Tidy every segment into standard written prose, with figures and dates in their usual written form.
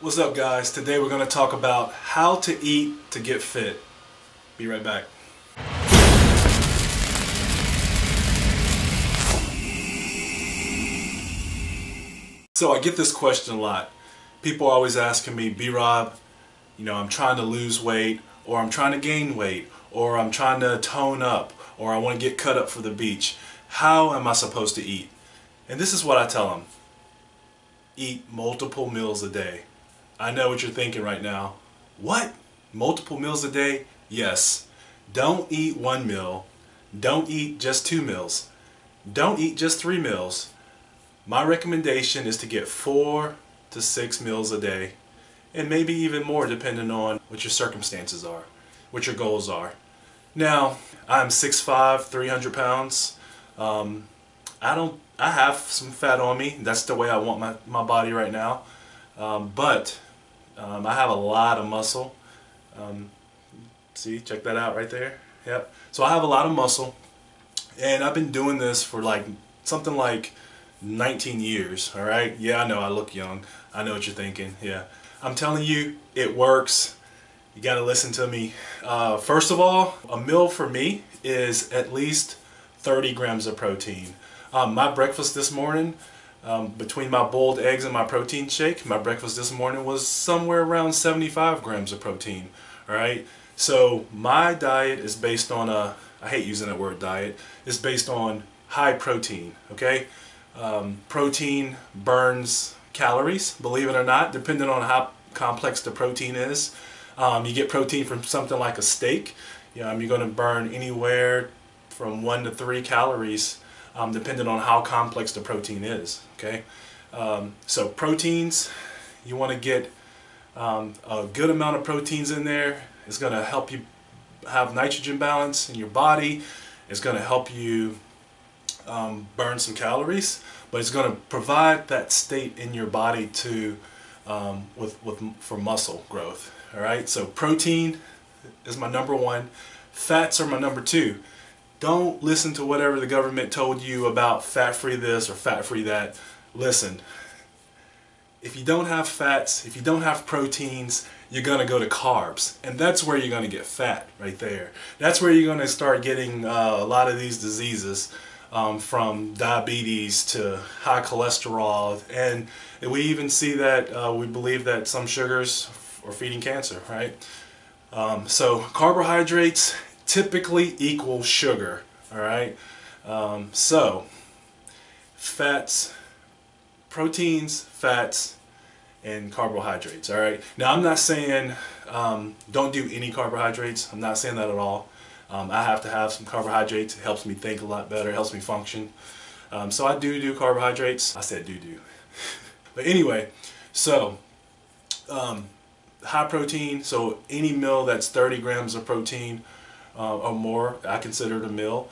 What's up, guys? Today we're going to talk about how to eat to get fit. Be right back. So I get this question a lot. People are always asking me, B-Rob, you know, I'm trying to lose weight, or I'm trying to gain weight, or I'm trying to tone up, or I want to get cut up for the beach. How am I supposed to eat? And this is what I tell them. Eat multiple meals a day. I know what you're thinking right now. What? Multiple meals a day? Yes. Don't eat one meal. Don't eat just two meals. Don't eat just three meals. My recommendation is to get 4 to 6 meals a day, and maybe even more depending on what your circumstances are, what your goals are. Now, I'm 6'5", 300 pounds. I have some fat on me. That's the way I want my body right now. But I have a lot of muscle. See, check that out right there. Yep. So I have a lot of muscle, and I've been doing this for like something like 19 years. All right. Yeah, I know I look young. I know what you're thinking. Yeah, I'm telling you, it works. You got to listen to me. First of all, a meal for me is at least 30 grams of protein. My breakfast this morning, between my boiled eggs and my protein shake, my breakfast this morning was somewhere around 75 grams of protein. All right. So my diet is based on I hate using that word diet. It's based on high protein. Okay. Protein burns calories, believe it or not, depending on how complex the protein is. You get protein from something like a steak. You're going to burn anywhere from 1 to 3 calories. Depending on how complex the protein is, okay? So proteins, you want to get a good amount of proteins in there. It's going to help you have nitrogen balance in your body. It's going to help you burn some calories, but it's going to provide that state in your body to for muscle growth. All right, so protein is my number one. Fats are my number two. Don't listen to whatever the government told you about fat-free this or fat-free that. Listen, if you don't have fats, if you don't have proteins, you're going to go to carbs. And that's where you're going to get fat right there. That's where you're going to start getting a lot of these diseases, from diabetes to high cholesterol. And we even see that we believe that some sugars are feeding cancer, right? So carbohydrates typically equals sugar, all right? So fats, proteins, fats, and carbohydrates, all right? Now, I'm not saying don't do any carbohydrates. I'm not saying that at all. I have to have some carbohydrates. It helps me think a lot better. It helps me function. So I do carbohydrates. I said do. But anyway, so high protein, so any meal that's 30 grams of protein, or more, I consider it a meal.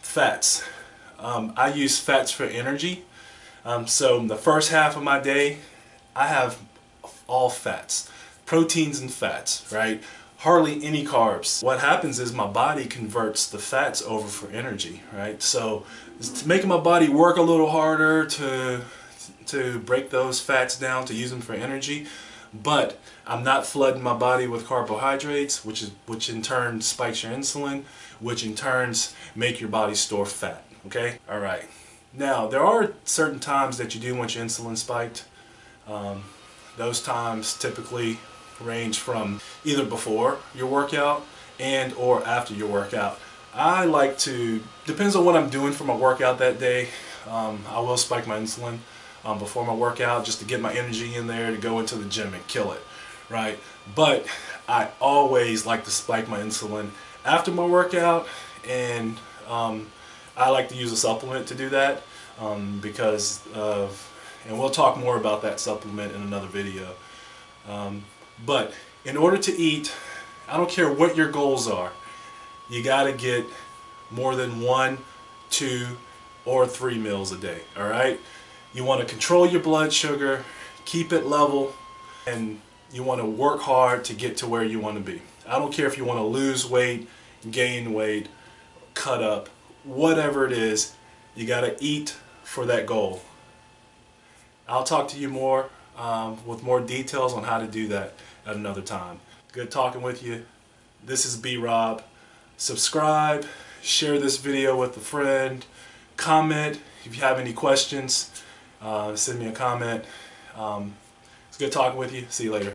Fats. I use fats for energy. So the first half of my day, I have all fats, proteins and fats, right? Hardly any carbs. What happens is my body converts the fats over for energy, right? So it's making my body work a little harder to break those fats down, to use them for energy. But I'm not flooding my body with carbohydrates, which in turn spikes your insulin, which in turn make your body store fat, okay? All right. Now, there are certain times that you do want your insulin spiked. Those times typically range from either before your workout and or after your workout. I like to, depends on what I'm doing for my workout that day, I will spike my insulin before my workout, just to get my energy in there to go into the gym and kill it, right? But I always like to spike my insulin after my workout, and I like to use a supplement to do that, because of, and we'll talk more about that supplement in another video. But in order to eat, I don't care what your goals are, you gotta get more than 1, 2, or 3 meals a day, all right? You want to control your blood sugar, keep it level, and you want to work hard to get to where you want to be. I don't care if you want to lose weight, gain weight, cut up, whatever it is, you got to eat for that goal. I'll talk to you more with more details on how to do that at another time. Good talking with you. This is B-Rob. Subscribe, share this video with a friend, comment if you have any questions, send me a comment. It's good talking with you. See you later.